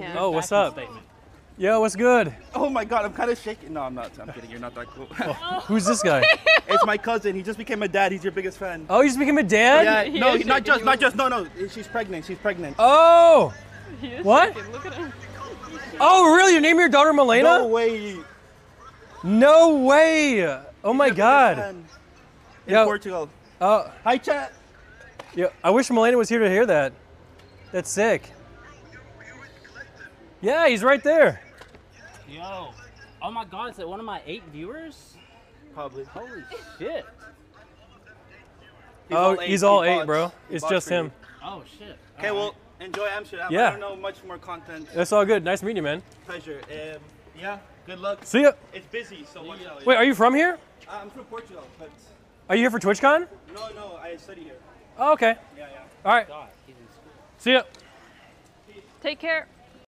Cam. Oh, what's up? Statement. Yo, what's good? Oh my God, I'm kind of shaking. No, I'm not. I'm kidding. You're not that cool. Oh, who's this guy? It's my cousin. He just became a dad. He's your biggest fan. Oh, he just became a dad? Yeah. He no, not just. No, no. She's pregnant. She's pregnant. Oh. What? Look at him. Oh, really? You named your daughter Malena? No way. No way. Oh my God. In Portugal. Hi, chat. Yo, I wish Malena was here to hear that. That's sick. Yeah, he's right there. Yo. Oh my God, is that one of my 8 viewers? Probably. Holy shit. He's all eight, bro. It's just him. Oh shit. Okay, well, enjoy Amsterdam. Yeah. I don't know much more content. That's all good. Nice meeting you, man. Pleasure. Yeah, good luck. See ya. It's busy, so watch out. Wait, are you from here? I'm from Portugal, but... Are you here for TwitchCon? No, no, I study here. Oh, okay. Yeah, yeah. All right. God, he's in school. See ya. Take care.